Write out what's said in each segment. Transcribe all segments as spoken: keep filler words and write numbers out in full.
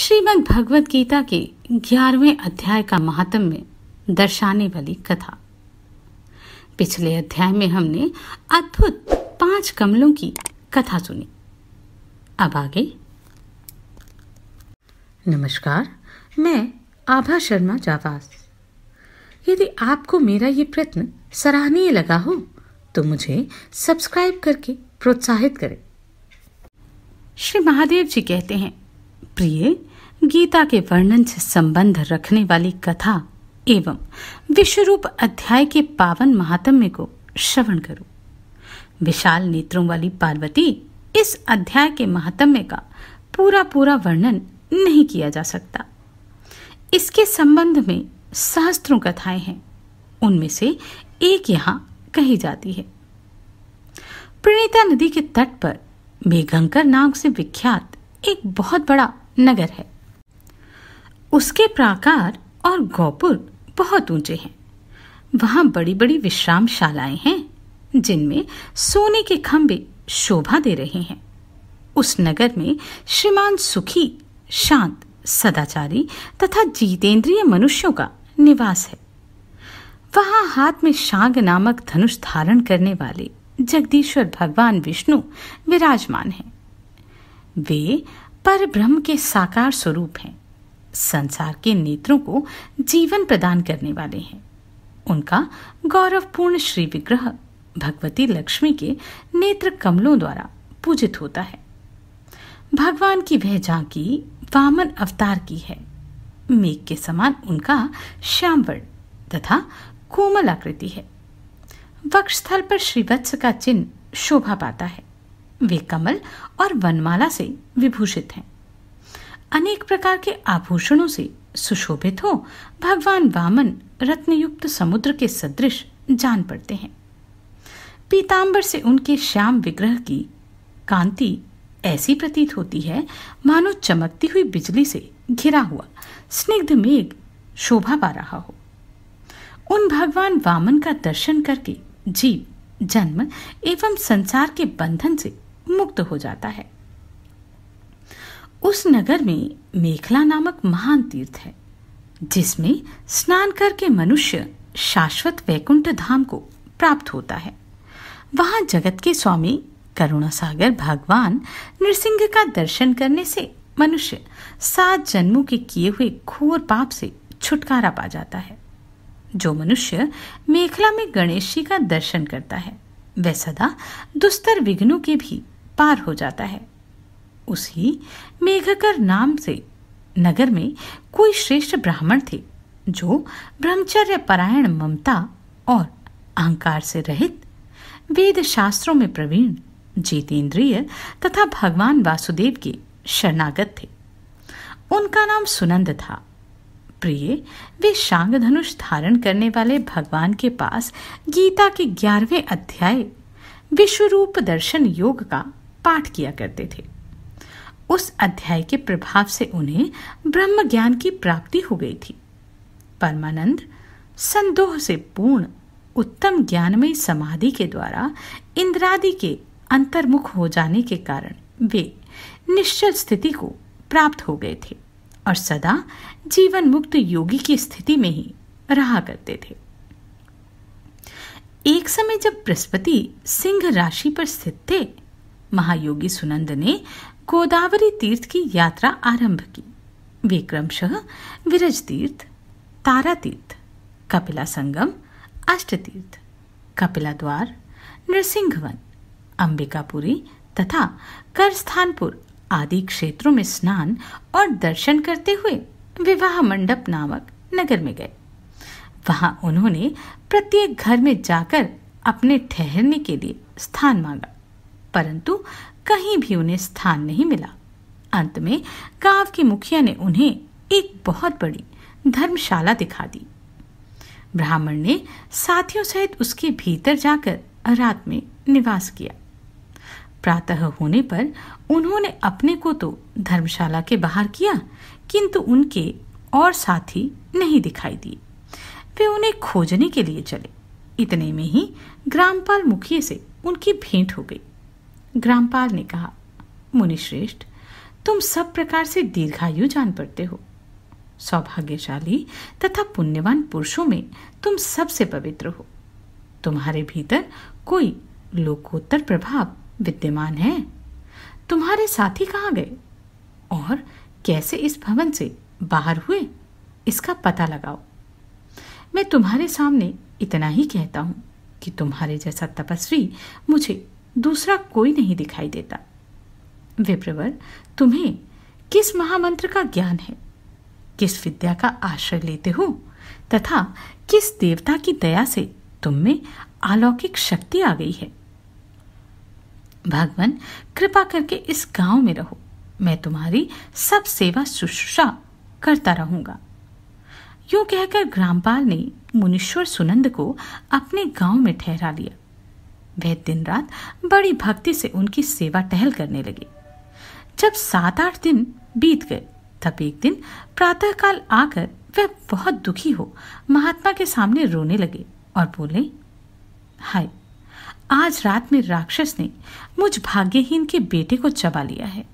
श्रीमद भगवद गीता के ग्यारहवें अध्याय का महात्म्य दर्शाने वाली कथा। पिछले अध्याय में हमने अद्भुत पांच कमलों की कथा सुनी। अब आगे। नमस्कार, मैं आभा शर्मा जावास। यदि आपको मेरा ये प्रयत्न सराहनीय लगा हो तो मुझे सब्सक्राइब करके प्रोत्साहित करें। श्री महादेव जी कहते हैं, प्रिय, गीता के वर्णन से संबंध रखने वाली कथा एवं विश्वरूप अध्याय के पावन महात्म्य को श्रवण करो। विशाल नेत्रों वाली पार्वती इस अध्याय के महात्म्य का पूरा पूरा वर्णन नहीं किया जा सकता। इसके संबंध में शास्त्रों कथाएं हैं, उनमें से एक यहाँ कही जाती है। प्रणीता नदी के तट पर बेगंकर नाम से विख्यात एक बहुत बड़ा नगर है। उसके प्राकार और गौपुर बहुत ऊंचे हैं। वहां बड़ी बड़ी विश्रामशालाएं हैं जिनमें सोने के खंबे शोभा दे रहे हैं। उस नगर में श्रीमान सुखी, शांत, सदाचारी तथा जितेंद्रिय मनुष्यों का निवास है। वहां हाथ में शांग नामक धनुष धारण करने वाले जगदीश्वर भगवान विष्णु विराजमान हैं। वे परब्रह्म के साकार स्वरूप हैं। संसार के नेत्रों को जीवन प्रदान करने वाले हैं। उनका गौरवपूर्ण श्री विग्रह भगवती लक्ष्मी के नेत्र कमलों द्वारा पूजित होता है। भगवान की वह झांकी वामन अवतार की है। मेघ के समान उनका श्याम वर्ण तथा कोमल आकृति है। वक्षस्थल पर श्री वत्स का चिन्ह शोभा पाता है। वे कमल और वनमाला से विभूषित हैं। अनेक प्रकार के आभूषणों से सुशोभित हो भगवान वामन रत्नयुक्त समुद्र के सदृश जान पड़ते हैं। पीतांबर से उनके श्याम विग्रह की कांति ऐसी प्रतीत होती है मानो चमकती हुई बिजली से घिरा हुआ स्निग्ध मेघ शोभा पा रहा हो। उन भगवान वामन का दर्शन करके जीव जन्म एवं संसार के बंधन से मुक्त हो जाता है। उस नगर में मेखला नामक महान तीर्थ है जिसमें स्नान करके मनुष्य शाश्वत वैकुंठ धाम को प्राप्त होता है। वहां जगत के स्वामी करुणासागर भगवान नृसिंह का दर्शन करने से मनुष्य सात जन्मों के किए हुए घोर पाप से छुटकारा पा जाता है। जो मनुष्य मेखला में गणेश जी का दर्शन करता है वह सदा दुस्तर विघ्नों के भी पार हो जाता है। उसी मेघकर नाम से नगर में कोई श्रेष्ठ ब्राह्मण थे जो ब्रह्मचर्य परायण, ममता और अहंकार से रहित, वेद शास्त्रों में प्रवीण, जितेंद्रिय तथा भगवान वासुदेव के शरणागत थे। उनका नाम सुनंद था। प्रिय, वे शांग धनुष धारण करने वाले भगवान के पास गीता के ग्यारहवें अध्याय विश्वरूप दर्शन योग का पाठ किया करते थे। उस अध्याय के प्रभाव से उन्हें ब्रह्म ज्ञान की प्राप्ति हो गई थी। परमानंद संदोह से पूर्ण उत्तम ज्ञानमय समाधि के द्वारा इंद्रादि के अंतर्मुख हो जाने के कारण वे निश्चल स्थिति को प्राप्त हो गए थे और सदा जीवन मुक्त योगी की स्थिति में ही रहा करते थे। एक समय जब बृहस्पति सिंह राशि पर स्थित थे, महायोगी सुनंद ने गोदावरी तीर्थ की यात्रा आरंभ की। विक्रमशह विरज तीर्थ, तारा तीर्थ, कपिला संगम, अष्ट तीर्थ, कपिलाद्वार, नरसिंहवन, अंबिकापुरी तथा करस्थानपुर आदि क्षेत्रों में स्नान और दर्शन करते हुए विवाह मंडप नामक नगर में गए। वहां उन्होंने प्रत्येक घर में जाकर अपने ठहरने के लिए स्थान मांगा, परंतु कहीं भी उन्हें स्थान नहीं मिला। अंत में गांव के मुखिया ने उन्हें एक बहुत बड़ी धर्मशाला दिखा दी। ब्राह्मण ने साथियों सहित उसके भीतर जाकर रात में निवास किया। प्रातः होने पर उन्होंने अपने को तो धर्मशाला के बाहर किया, किंतु उनके और साथी नहीं दिखाई दिए। वे उन्हें खोजने के लिए चले। इतने में ही ग्रामपाल मुखिया से उनकी भेंट हो गई। ग्रामपाल ने कहा, मुनिश्रेष्ठ, तुम सब प्रकार से दीर्घायु जान पड़ते हो। सौभाग्यशाली तथा पुण्यवान पुरुषों में तुम सबसे पवित्र हो। तुम्हारे भीतर कोई लोकोत्तर प्रभाव विद्यमान है। तुम्हारे साथी कहाँ गए और कैसे इस भवन से बाहर हुए, इसका पता लगाओ। मैं तुम्हारे सामने इतना ही कहता हूँ कि तुम्हारे जैसा तपस्वी मुझे दूसरा कोई नहीं दिखाई देता। विप्रवर, तुम्हें किस महामंत्र का ज्ञान है, किस विद्या का आश्रय लेते हो तथा किस देवता की दया से तुम में अलौकिक शक्ति आ गई है? भगवान, कृपा करके इस गांव में रहो। मैं तुम्हारी सब सेवा शुश्रूषा करता रहूंगा। यूं कहकर ग्रामपाल ने मुनीश्वर सुनंद को अपने गांव में ठहरा लिया। वह दिन रात बड़ी भक्ति से उनकी सेवा टहल करने लगे। जब सात आठ दिन बीत गए तब एक दिन प्रातःकाल आकर वह बहुत दुखी हो महात्मा के सामने रोने लगे और बोले, हाय, आज रात में राक्षस ने मुझ भाग्यहीन के बेटे को चबा लिया है।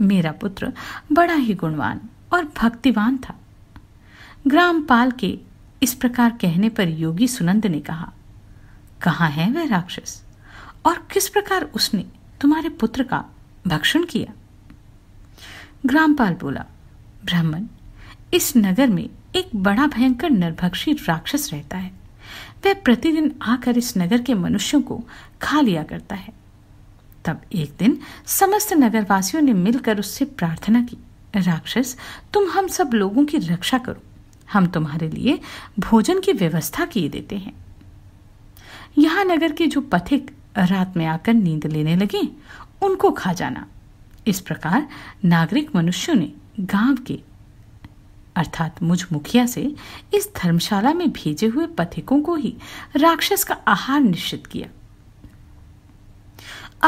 मेरा पुत्र बड़ा ही गुणवान और भक्तिवान था। ग्रामपाल के इस प्रकार कहने पर योगी सुनंद ने कहा, कहाँ है वह राक्षस और किस प्रकार उसने तुम्हारे पुत्र का भक्षण किया? ग्रामपाल बोला, ब्राह्मण, इस नगर में एक बड़ा भयंकर नरभक्षी राक्षस रहता है। वह प्रतिदिन आकर इस नगर के मनुष्यों को खा लिया करता है। तब एक दिन समस्त नगरवासियों ने मिलकर उससे प्रार्थना की, राक्षस, तुम हम सब लोगों की रक्षा करो। हम तुम्हारे लिए भोजन की व्यवस्था किए देते हैं। यहाँ नगर के जो पथिक रात में आकर नींद लेने लगे, उनको खा जाना। इस प्रकार नागरिक मनुष्यों ने गांव के अर्थात मुझ मुखिया से इस धर्मशाला में भेजे हुए पथिकों को ही राक्षस का आहार निश्चित किया।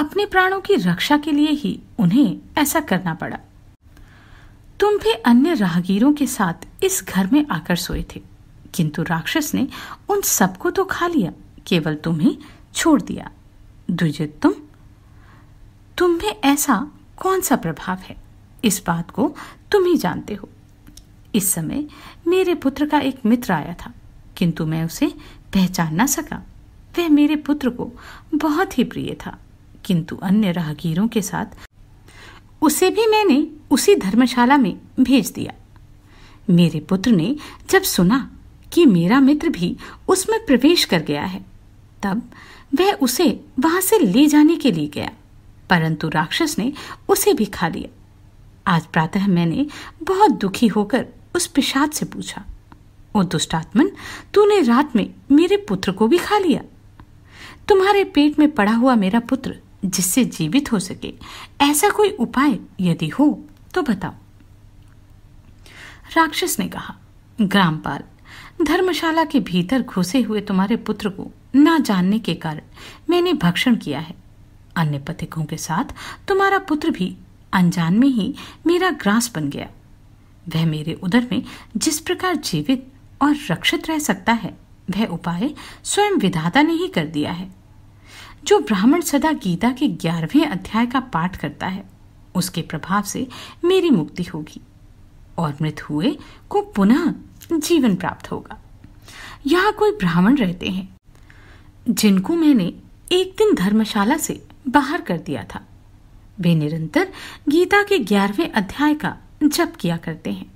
अपने प्राणों की रक्षा के लिए ही उन्हें ऐसा करना पड़ा। तुम भी अन्य राहगीरों के साथ इस घर में आकर सोए थे, किंतु राक्षस ने उन सबको तो खा लिया, केवल तुम्हें छोड़ दिया। दुर्जय तुम, तुम में ऐसा कौन सा प्रभाव है, इस बात को तुम ही जानते हो। इस समय मेरे पुत्र का एक मित्र आया था, किंतु मैं उसे पहचान न सका। वह मेरे पुत्र को बहुत ही प्रिय था, किंतु अन्य राहगीरों के साथ उसे भी मैंने उसी धर्मशाला में भेज दिया। मेरे पुत्र ने जब सुना कि मेरा मित्र भी उसमें प्रवेश कर गया है, तब वह उसे वहां से ले जाने के लिए गया, परंतु राक्षस ने उसे भी खा लिया। आज प्रातः मैंने बहुत दुखी होकर उस पिशाच से पूछा, ओ दुष्टात्मन, तूने रात में मेरे पुत्र को भी खा लिया। तुम्हारे पेट में पड़ा हुआ मेरा पुत्र जिससे जीवित हो सके, ऐसा कोई उपाय यदि हो तो बताओ। राक्षस ने कहा, ग्रामपाल, धर्मशाला के भीतर घुसे हुए तुम्हारे पुत्र को ना जानने के कारण मैंने भक्षण किया है। अन्य पथिकों के साथ तुम्हारा पुत्र भी अनजान में ही मेरा ग्रास बन गया। वह मेरे उदर में जिस प्रकार जीवित और रक्षित रह सकता है, वह उपाय स्वयं विधाता ने ही कर दिया है। जो ब्राह्मण सदा गीता के ग्यारहवें अध्याय का पाठ करता है, उसके प्रभाव से मेरी मुक्ति होगी और मृत हुए को पुनः जीवन प्राप्त होगा। यहाँ कोई ब्राह्मण रहते हैं जिनको मैंने एक दिन धर्मशाला से बाहर कर दिया था। वे निरंतर गीता के ग्यारहवें अध्याय का जप किया करते हैं।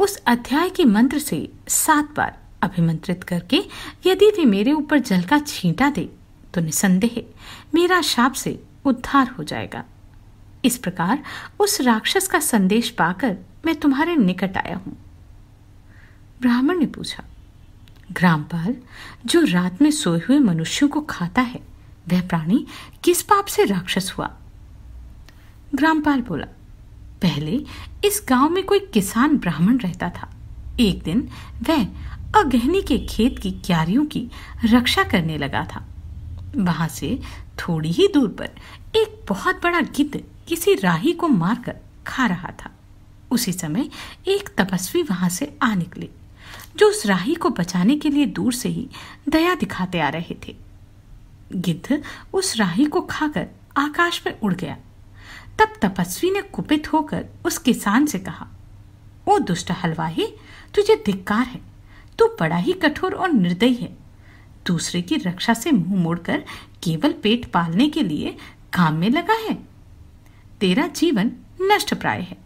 उस अध्याय के मंत्र से सात बार अभिमंत्रित करके यदि वे मेरे ऊपर जल का छींटा दे तो निसंदेह मेरा शाप से उद्धार हो जाएगा। इस प्रकार उस राक्षस का संदेश पाकर मैं तुम्हारे निकट आया हूं। ब्राह्मण ने पूछा, ग्रामपाल, जो रात में सोए हुए मनुष्यों को खाता है, वह प्राणी किस पाप से राक्षस हुआ? ग्रामपाल बोला, पहले इस गांव में कोई किसान ब्राह्मण रहता था। एक दिन वह अगहनी के खेत की क्यारियों की रक्षा करने लगा था। वहां से थोड़ी ही दूर पर एक बहुत बड़ा गिद्ध किसी राही को मारकर खा रहा था। उसी समय एक तपस्वी वहां से आ निकले, जो उस राही को बचाने के लिए दूर से ही दया दिखाते आ रहे थे। गिद्ध उस राही को खाकर आकाश में उड़ गया। तब तपस्वी ने कुपित होकर उस किसान से कहा, ओ दुष्ट हलवाही, तुझे धिक्कार है, तू बड़ा ही कठोर और निर्दयी है। दूसरे की रक्षा से मुंह मोड़कर केवल पेट पालने के लिए काम में लगा है, तेरा जीवन नष्ट प्राय है।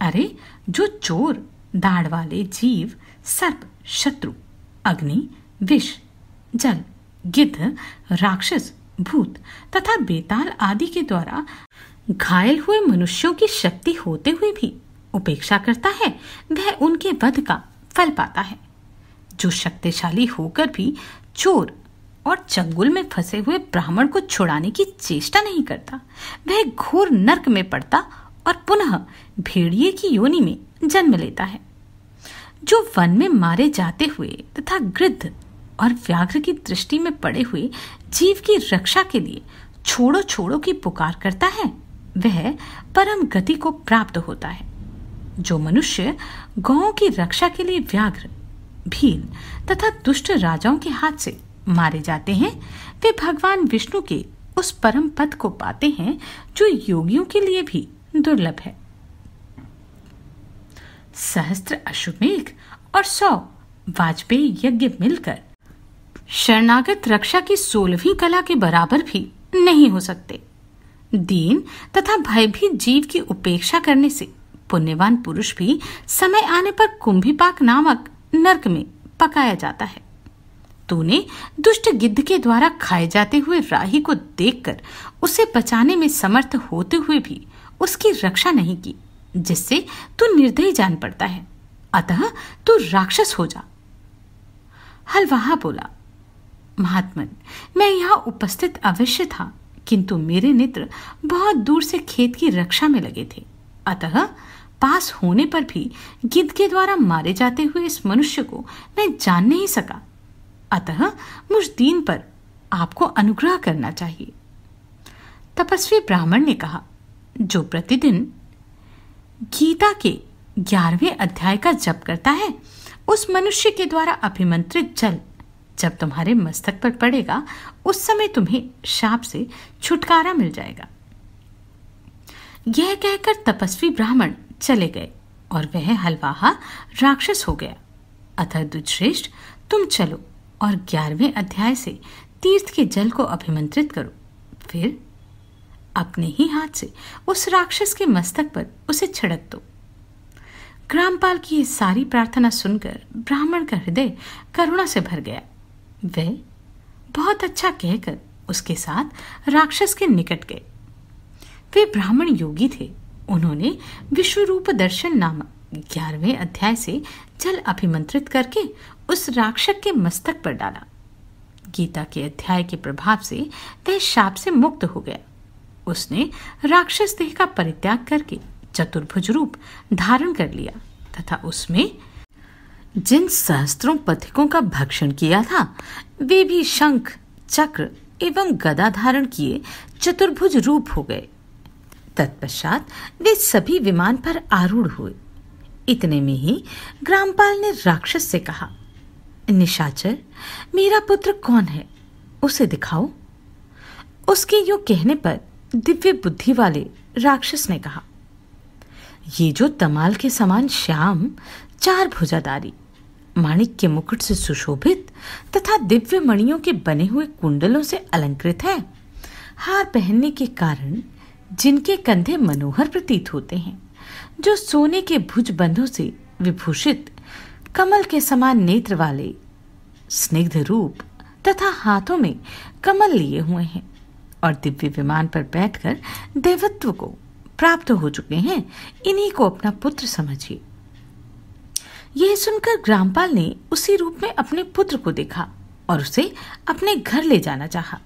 अरे जो चोर, दाढ़ वाले जीव, सर्प, शत्रु, अग्नि, विष, जल, गिद्ध, राक्षस, भूत तथा बेताल आदि के द्वारा घायल हुए मनुष्यों की शक्ति होते हुए भी उपेक्षा करता है, वह उनके वध का फल पाता है। जो शक्तिशाली होकर भी चोर और चंगुल में फंसे हुए ब्राह्मण को छुड़ाने की चेष्टा नहीं करता, वह घोर नरक में पड़ता और पुनः भेड़िए की योनि में जन्म लेता है। जो वन में मारे जाते हुए तथा गृद्ध और व्याघ्र की दृष्टि में पड़े हुए जीव की रक्षा के लिए छोड़ो छोड़ो की पुकार करता है, वह परम गति को प्राप्त होता है। जो मनुष्य गौओं की रक्षा के लिए व्याघ्र, भील तथा दुष्ट राजाओं के हाथ से मारे जाते हैं, वे भगवान विष्णु के उस परम पद को पाते हैं जो योगियों के लिए भी दुर्लभ है। सहस्त्र अश्वमेघ और सौ वाजपेयी यज्ञ मिलकर शरणागत रक्षा की सोलहवीं कला के बराबर भी नहीं हो सकते। दीन तथा भयभीत जीव की उपेक्षा करने से पुण्यवान पुरुष भी समय आने पर कुंभीपाक नामक नरक में पकाया जाता है। तूने दुष्ट गिद्ध के द्वारा खाए जाते हुए राही को देखकर उसे बचाने में समर्थ होते हुए भी उसकी रक्षा नहीं की, जिससे तू निर्दयी जान पड़ता है, अतः तू राक्षस हो जा। हलवाहा बोला, महात्मन, मैं यहाँ उपस्थित अवश्य था, किंतु मेरे नेत्र बहुत दूर से खेत की रक्षा में लगे थे, अतः पास होने पर भी गिद्ध के द्वारा मारे जाते हुए इस मनुष्य को मैं जान नहीं सका, अतः मुझ दीन पर आपको अनुग्रह करना चाहिए। तपस्वी ब्राह्मण ने कहा, जो प्रतिदिन गीता के ग्यारहवें अध्याय का जप करता है, उस मनुष्य के द्वारा अभिमंत्रित जल जब तुम्हारे मस्तक पर पड़ेगा, उस समय तुम्हें शाप से छुटकारा मिल जाएगा। यह कहकर तपस्वी ब्राह्मण चले गए और वह हलवाहा राक्षस हो गया। अतः दुश्रेष्ठ, तुम चलो और ग्यारहवें अध्याय से तीर्थ के जल को अभिमंत्रित करो, फिर अपने ही हाथ से उस राक्षस के मस्तक पर उसे छिड़क दो। ग्रामपाल की ये सारी प्रार्थना सुनकर ब्राह्मण का हृदय करुणा से भर गया। वह बहुत अच्छा कहकर उसके साथ राक्षस के निकट गए। वे ब्राह्मण योगी थे, उन्होंने विश्वरूप दर्शन नामक ग्यारहवें अध्याय से जल अभिमंत्रित करके उस राक्षस के मस्तक पर डाला। गीता के अध्याय के प्रभाव से वह शाप से मुक्त हो गया। उसने राक्षस देह का परित्याग करके चतुर्भुज रूप धारण कर लिया तथा उसमें जिन सहस्त्रों पथिकों का भक्षण किया था, वे भी शंख, चक्र एवं गदा धारण किए चतुर्भुज रूप हो गए। तत्पश्चात वे सभी विमान पर आरूढ़ हुए। इतने में ही ग्रामपाल ने राक्षस से कहा, निशाचर, मेरा पुत्र कौन है, उसे दिखाओ। उसके यूं कहने पर दिव्य बुद्धि वाले राक्षस ने कहा, ये जो तमाल के समान श्याम, चार भुजाधारी, माणिक के मुकुट से सुशोभित तथा दिव्य मणियों के बने हुए कुंडलों से अलंकृत है, हार पहनने के कारण जिनके कंधे मनोहर प्रतीत होते हैं, जो सोने के भुजबंधों से विभूषित, कमल के समान नेत्र वाले, स्निग्ध रूप तथा हाथों में कमल लिए हुए हैं और दिव्य विमान पर बैठकर देवत्व को प्राप्त हो चुके हैं, इन्हीं को अपना पुत्र समझिए। यह सुनकर ग्रामपाल ने उसी रूप में अपने पुत्र को देखा और उसे अपने घर ले जाना चाहा।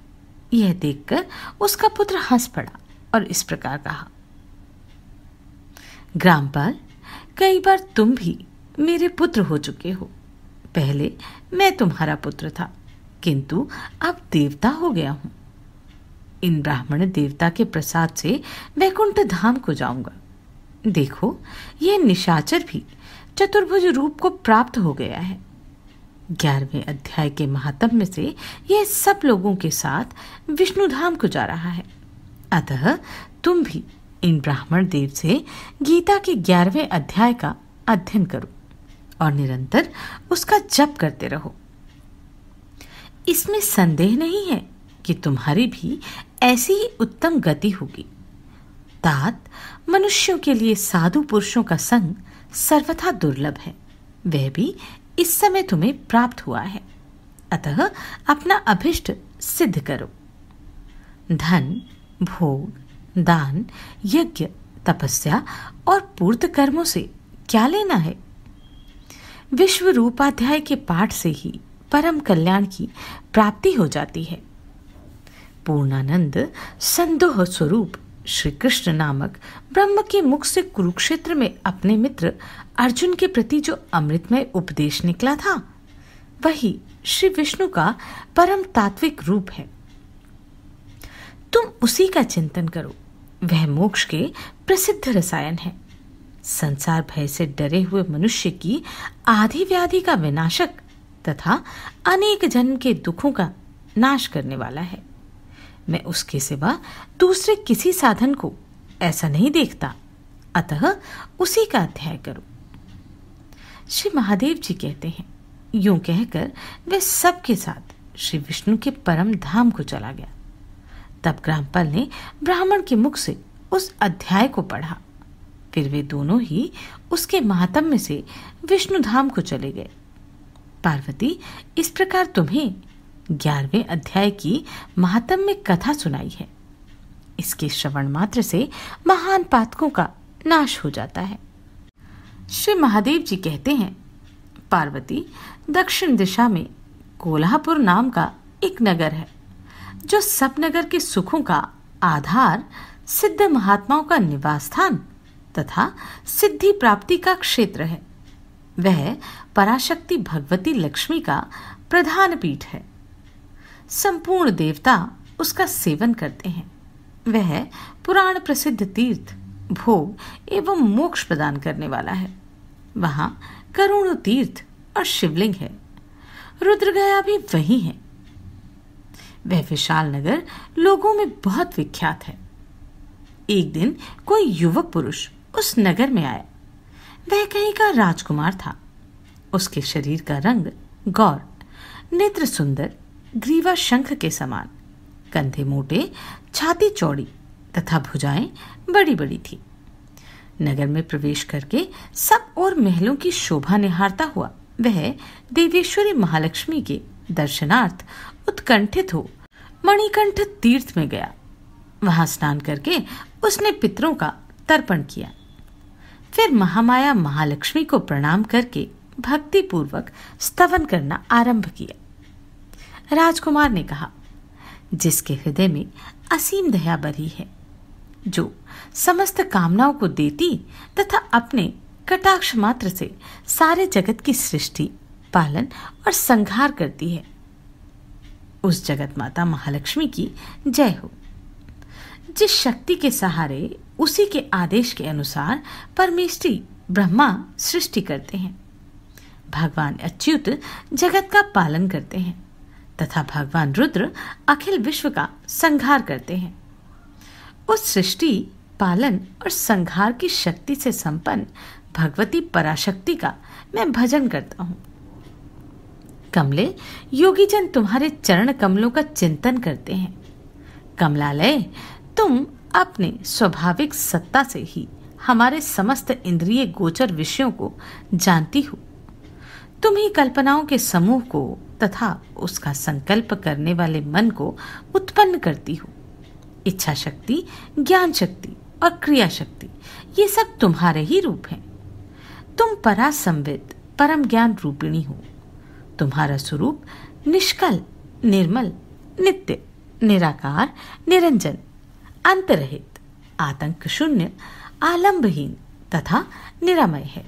यह देखकर उसका पुत्र हंस पड़ा और इस प्रकार कहा, ग्रामपाल, कई बार तुम भी मेरे पुत्र हो चुके हो। पहले मैं तुम्हारा पुत्र था, किंतु अब देवता हो गया हूं। इन ब्राह्मण देवता के प्रसाद से वैकुंठ धाम को जाऊंगा। देखो, यह निशाचर भी चतुर्भुज रूप को प्राप्त हो गया है। ग्यारहवें अध्याय के महात्म्य से यह सब लोगों के साथ विष्णु धाम को जा रहा है, अतः तुम भी इन ब्राह्मण देव से गीता के ग्यारहवें अध्याय का अध्ययन करो और निरंतर उसका जप करते रहो। इसमें संदेह नहीं है कि तुम्हारी भी ऐसी ही उत्तम गति होगी। तात मनुष्यों के लिए साधु पुरुषों का संग सर्वथा दुर्लभ है, वह भी इस समय तुम्हें प्राप्त हुआ है। अतः अपना अभिष्ट सिद्ध करो। धन, भोग, दान, यज्ञ, तपस्या और पूर्त कर्मों से क्या लेना है? विश्व रूपाध्याय के पाठ से ही परम कल्याण की प्राप्ति हो जाती है। पूर्णानंद संदोह स्वरूप श्री कृष्ण नामक ब्रह्म के मुख से कुरुक्षेत्र में अपने मित्र अर्जुन के प्रति जो अमृतमय उपदेश निकला था, वही श्री विष्णु का परम तात्विक रूप है। तुम उसी का चिंतन करो, वह मोक्ष के प्रसिद्ध रसायन है। संसार भय से डरे हुए मनुष्य की आधी व्याधि का विनाशक तथा अनेक जन्म के दुखों का नाश करने वाला है। मैं उसके सिवा दूसरे किसी साधन को ऐसा नहीं देखता, अतः उसी का अध्ययन करो। श्री महादेव जी कहते हैं, यूं कहकर वह सबके साथ श्री विष्णु के परम धाम को चला गया। तब ग्रामपाल ने ब्राह्मण के मुख से उस अध्याय को पढ़ा, फिर वे दोनों ही उसके महात्म्य से विष्णु धाम को चले गए। पार्वती, इस प्रकार तुम्हें ग्यारहवें अध्याय की महात्म्य कथा सुनाई है। इसके श्रवण मात्र से महान पातकों का नाश हो जाता है। श्री महादेव जी कहते हैं, पार्वती, दक्षिण दिशा में कोलहापुर नाम का एक नगर है, जो सपनगर के सुखों का आधार, सिद्ध महात्माओं का निवास स्थान तथा सिद्धि प्राप्ति का क्षेत्र है। वह पराशक्ति भगवती लक्ष्मी का प्रधान पीठ है। संपूर्ण देवता उसका सेवन करते हैं। वह पुराण प्रसिद्ध तीर्थ, भोग एवं मोक्ष प्रदान करने वाला है। वहां करुणो तीर्थ और शिवलिंग है। रुद्रगया भी वही है। वह विशाल नगर लोगों में बहुत विख्यात है। एक दिन कोई युवक पुरुष उस नगर में आया। वह कहीं का राजकुमार था। उसके शरीर का रंग गौर, नेत्र सुंदर, ग्रीवा शंख के समान, कंधे मोटे, छाती चौड़ी तथा भुजाएं बड़ी बड़ी थी। नगर में प्रवेश करके सब और महलों की शोभा निहारता हुआ वह देवेश्वरी महालक्ष्मी के दर्शनार्थ उत्कंठित हो मणिकंठ तीर्थ में गया। वहां स्नान करके उसने पितरों का तर्पण किया। फिर महामाया महालक्ष्मी को प्रणाम करके भक्ति पूर्वक स्तवन करना आरंभ किया। राजकुमार ने कहा, जिसके हृदय में असीम दया भरी है, जो समस्त कामनाओं को देती तथा अपने कटाक्ष मात्र से सारे जगत की सृष्टि, पालन और संहार करती है, उस जगत माता महालक्ष्मी की जय हो। जिस शक्ति के सहारे उसी के आदेश के अनुसार परमेश्वरी ब्रह्मा सृष्टि करते हैं, भगवान अच्युत जगत का पालन करते हैं तथा भगवान रुद्र अखिल विश्व का संहार करते हैं। उस सृष्टि, पालन और संहार की शक्ति से संपन्न भगवती पराशक्ति का मैं भजन करता हूँ। कमले योगीजन तुम्हारे चरण कमलों का चिंतन करते हैं। कमलालय, तुम अपने स्वाभाविक सत्ता से ही हमारे समस्त इंद्रिय गोचर विषयों को जानती हो। तुम ही कल्पनाओं के समूह को तथा उसका संकल्प करने वाले मन को उत्पन्न करती हो। इच्छा शक्ति, ज्ञान शक्ति और क्रिया शक्ति, ये सब तुम्हारे ही रूप हैं। तुम परासंवित परम ज्ञान रूपिणी हो। तुम्हारा स्वरूप निष्कल, निर्मल, नित्य, निराकार, निरंजन, अंतरहित, आतंक शून्य, आलम्बहीन तथा निरामय है।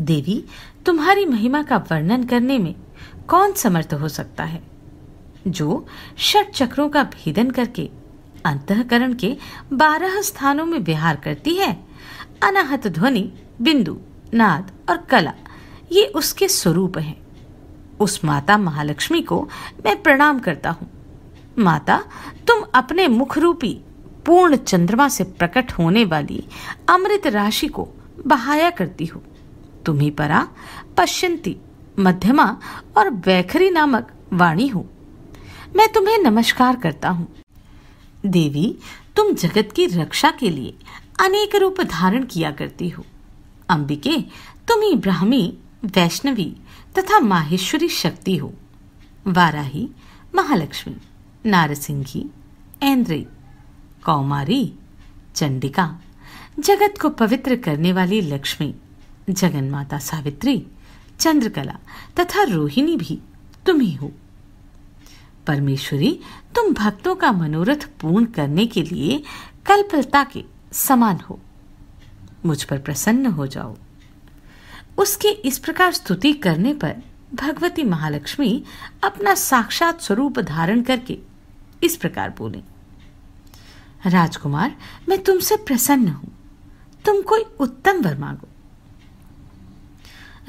देवी, तुम्हारी महिमा का वर्णन करने में कौन समर्थ हो सकता है, जो षट चक्रों का भेदन करके अंतःकरण के बारह स्थानों में विहार करती है। अनाहत ध्वनि, बिंदु, नाद और कला, ये उसके स्वरूप हैं। उस माता महालक्ष्मी को मैं प्रणाम करता हूँ। माता, तुम अपने मुख रूपी पूर्ण चंद्रमा से प्रकट होने वाली अमृत राशि को बहाया करती हो। तुम्ही परा पश्यंती, मध्यमा और वैखरी नामक वाणी हो। मैं तुम्हें नमस्कार करता हूँ। देवी, तुम जगत की रक्षा के लिए अनेक रूप धारण किया करती हो। अंबिके, तुम ही ब्राह्मी, वैष्णवी तथा माहेश्वरी शक्ति हो। वाराही, महालक्ष्मी, नारसिंघी, ऐन्द्री, कौमारी, चंडिका, जगत को पवित्र करने वाली लक्ष्मी, जगन्माता सावित्री, चंद्रकला तथा रोहिणी भी तुम ही हो। परमेश्वरी, तुम भक्तों का मनोरथ पूर्ण करने के लिए कल्पलता के समान हो। मुझ पर प्रसन्न हो जाओ। उसके इस प्रकार स्तुति करने पर भगवती महालक्ष्मी अपना साक्षात स्वरूप धारण करके इस प्रकार बोले, राजकुमार, मैं तुमसे प्रसन्न हूं। तुम कोई उत्तम वर मांगो।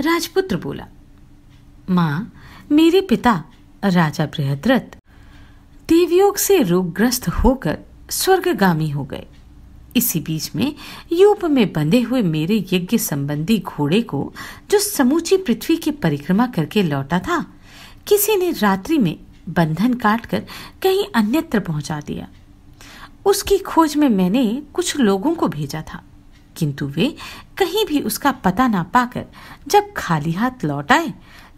राजपुत्र बोला, माँ, मेरे पिता राजा बृहद्रथ देवयोग से रोगग्रस्त होकर स्वर्गगामी हो गए। इसी बीच में यूप में बंधे हुए मेरे यज्ञ संबंधी घोड़े को, जो समूची पृथ्वी की परिक्रमा करके लौटा था, किसी ने रात्रि में बंधन काटकर कहीं अन्यत्र पहुंचा दिया। उसकी खोज में मैंने कुछ लोगों को भेजा था, किंतु वे कहीं भी उसका पता ना पाकर जब खाली हाथ लौट आए,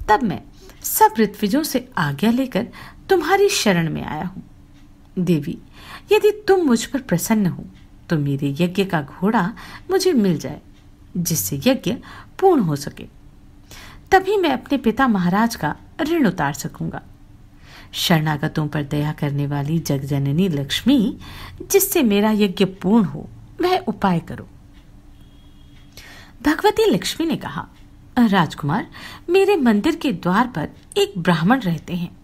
तब मैं सब ऋत्विजों से आज्ञा लेकर तुम्हारी शरण में आया हूं। देवी, यदि तुम मुझ पर प्रसन्न हो तो मेरे यज्ञ का घोड़ा मुझे मिल जाए, जिससे यज्ञ पूर्ण हो सके। तभी मैं अपने पिता महाराज का ऋण उतार सकूंगा। शरणागतों पर दया करने वाली जगजननी लक्ष्मी, जिससे मेरा यज्ञ पूर्ण हो, वह उपाय करो। भगवती लक्ष्मी ने कहा, राजकुमार, मेरे मंदिर के द्वार पर एक ब्राह्मण रहते हैं,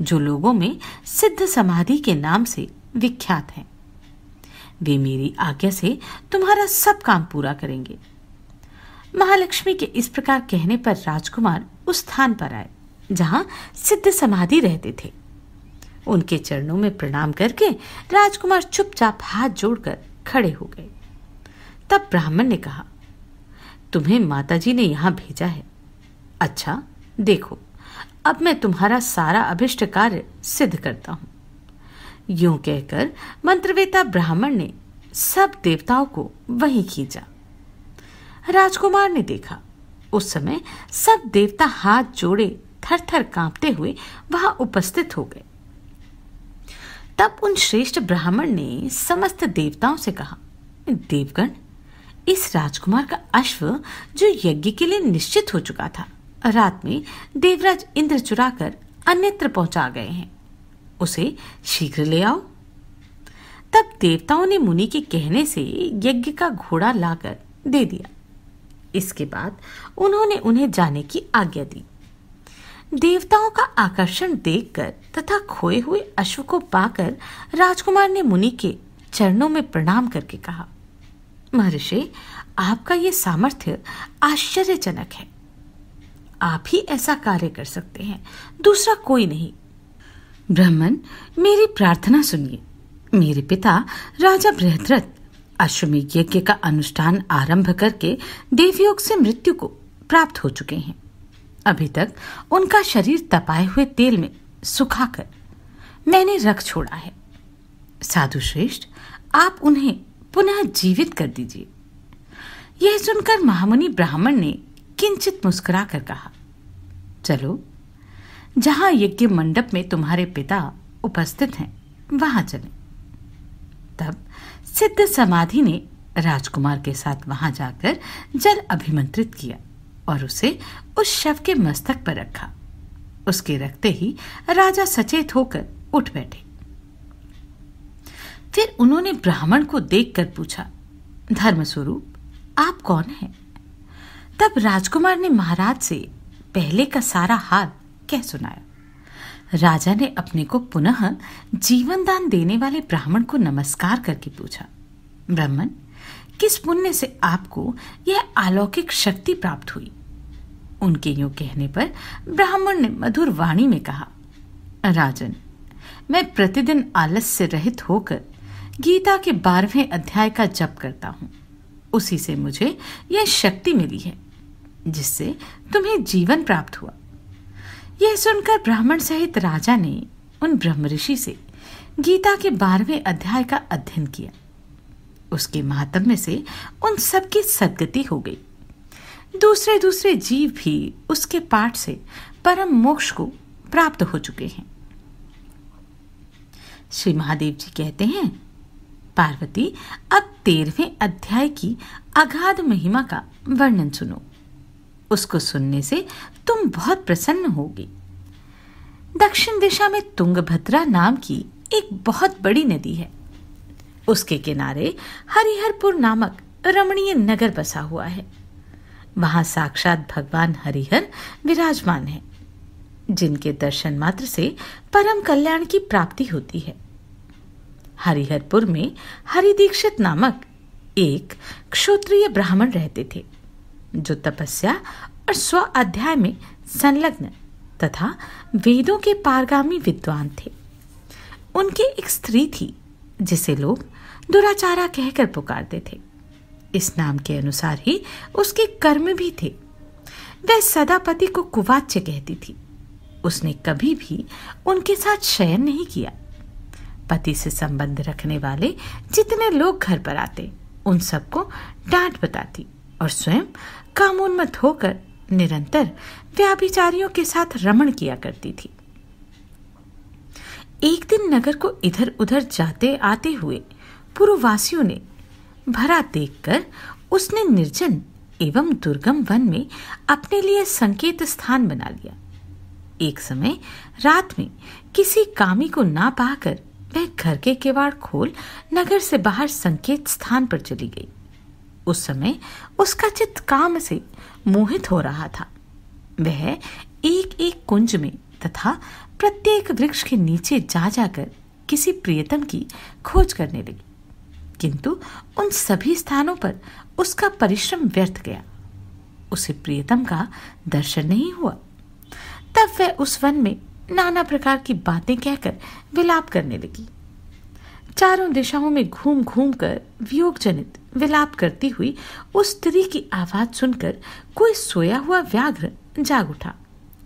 जो लोगों में सिद्ध समाधि के नाम से विख्यात हैं। वे मेरी आज्ञा से तुम्हारा सब काम पूरा करेंगे। महालक्ष्मी के इस प्रकार कहने पर राजकुमार उस स्थान पर आए जहां सिद्ध समाधि रहते थे। उनके चरणों में प्रणाम करके राजकुमार चुपचाप हाथ जोड़कर खड़े हो गए। तब ब्राह्मण ने कहा, तुम्हें माताजी ने यहाँ भेजा है। अच्छा, देखो, अब मैं तुम्हारा सारा अभिष्ट कार्य सिद्ध करता हूँ। यूं कहकर मंत्रवेता ब्राह्मण ने सब देवताओं को वहीं खींचा। राजकुमार ने देखा, उस समय सब देवता हाथ जोड़े थर थर कांपते हुए वहां उपस्थित हो गए। तब उन श्रेष्ठ ब्राह्मण ने समस्त देवताओं से कहा, देवगण, इस राजकुमार का अश्व, जो यज्ञ के लिए निश्चित हो चुका था, रात में देवराज इंद्र चुरा कर अन्यत्र पहुंचा गए हैं। उसे शीघ्र ले आओ। तब देवताओं ने मुनि के कहने से यज्ञ का घोड़ा लाकर दे दिया। इसके बाद उन्होंने उन्हें जाने की आज्ञा दी। देवताओं का आकर्षण देखकर तथा खोए हुए अश्व को पाकर राजकुमार ने मुनि के चरणों में प्रणाम करके कहा, महर्षि, आपका ये सामर्थ्य आश्चर्यजनक है। आप ही ऐसा कार्य कर सकते हैं, दूसरा कोई नहीं। ब्राह्मण, मेरी प्रार्थना सुनिए। मेरे पिता राजा बृहद्रथ अश्वमेध यज्ञ का अनुष्ठान आरंभ करके देवयोग से मृत्यु को प्राप्त हो चुके हैं। अभी तक उनका शरीर तपाए हुए तेल में सुखाकर मैंने रख छोड़ा है। साधु श्रेष्ठ, आप उन्हें पुनः जीवित कर दीजिए। यह सुनकर महामुनि ब्राह्मण ने किंचित मुस्कुरा कर कहा, चलो, जहां यज्ञ मंडप में तुम्हारे पिता उपस्थित हैं, वहां चलें। तब सिद्ध समाधि ने राजकुमार के साथ वहां जाकर जल अभिमंत्रित किया और उसे उस शव के मस्तक पर रखा। उसके रखते ही राजा सचेत होकर उठ बैठे। फिर उन्होंने ब्राह्मण को देखकर पूछा, धर्मस्वरूप, आप कौन हैं? तब राजकुमार ने महाराज से पहले का सारा हाल कह सुनाया। राजा ने अपने को पुनः जीवन दान देने वाले ब्राह्मण को नमस्कार करके पूछा, ब्राह्मण, किस पुण्य से आपको यह अलौकिक शक्ति प्राप्त हुई? उनके यूं कहने पर ब्राह्मण ने मधुर वाणी में कहा, राजन, मैं प्रतिदिन आलस से रहित होकर गीता के बारहवें अध्याय का जप करता हूँ। उसी से मुझे यह शक्ति मिली है जिससे तुम्हें जीवन प्राप्त हुआ। यह सुनकर ब्राह्मण सहित राजा ने उन ब्रह्मऋषि से गीता के बारहवें अध्याय का अध्ययन किया। उसके महात्म्य से उन सबकी सद्गति हो गई। दूसरे दूसरे जीव भी उसके पाठ से परम मोक्ष को प्राप्त हो चुके हैं। श्री महादेव जी कहते हैं, पार्वती, अब तेरहवें अध्याय की अगाध महिमा का वर्णन सुनो। उसको सुनने से तुम बहुत प्रसन्न होगी। दक्षिण दिशा में तुंगभद्रा नाम की एक बहुत बड़ी नदी है। उसके किनारे हरिहरपुर नामक रमणीय नगर बसा हुआ है। वहां साक्षात भगवान हरिहर विराजमान है, जिनके दर्शन मात्र से परम कल्याण की प्राप्ति होती है। हरिहरपुर में हरिदीक्षित नामक एक क्षत्रिय ब्राह्मण रहते थे, जो तपस्या और स्वाध्याय में संलग्न तथा वेदों के पारगामी विद्वान थे। उनकी एक स्त्री थी जिसे लोग दुराचारा कहकर पुकारते थे। इस नाम के अनुसार ही उसके कर्म भी थे। वह सदा पति को कुवाच्य कहती थी। उसने कभी भी उनके साथ शयन नहीं किया। पति से संबंध रखने वाले जितने लोग घर पर आते, उन सबको डांट बताती और स्वयं कामोन्मत्त होकर निरंतर व्याभिचारियों के साथ रमण किया करती थी। एक दिन नगर को इधर उधर जाते आते हुए पूर्ववासियों ने भरा देखकर उसने निर्जन एवं दुर्गम वन में अपने लिए संकेत स्थान बना लिया। एक समय रात में किसी कामी को ना पाकर वह घर के किवाड़ खोल नगर से बाहर संकेत स्थान पर चली गई। उस समय उसका चित्त काम से मोहित हो रहा था। वह एक एक कुंज में तथा प्रत्येक वृक्ष के नीचे जा जाकर किसी प्रियतम की खोज करने लगी, किंतु उन सभी स्थानों पर उसका परिश्रम व्यर्थ गया। उसे प्रियतम का दर्शन नहीं हुआ। तब वह उस वन में नाना प्रकार की बातें कहकर विलाप करने लगी। चारों दिशाओं में घूम घूम कर वियोगजनित विलाप करती हुई उस स्त्री की आवाज सुनकर कोई सोया हुआ व्याघ्र जाग उठा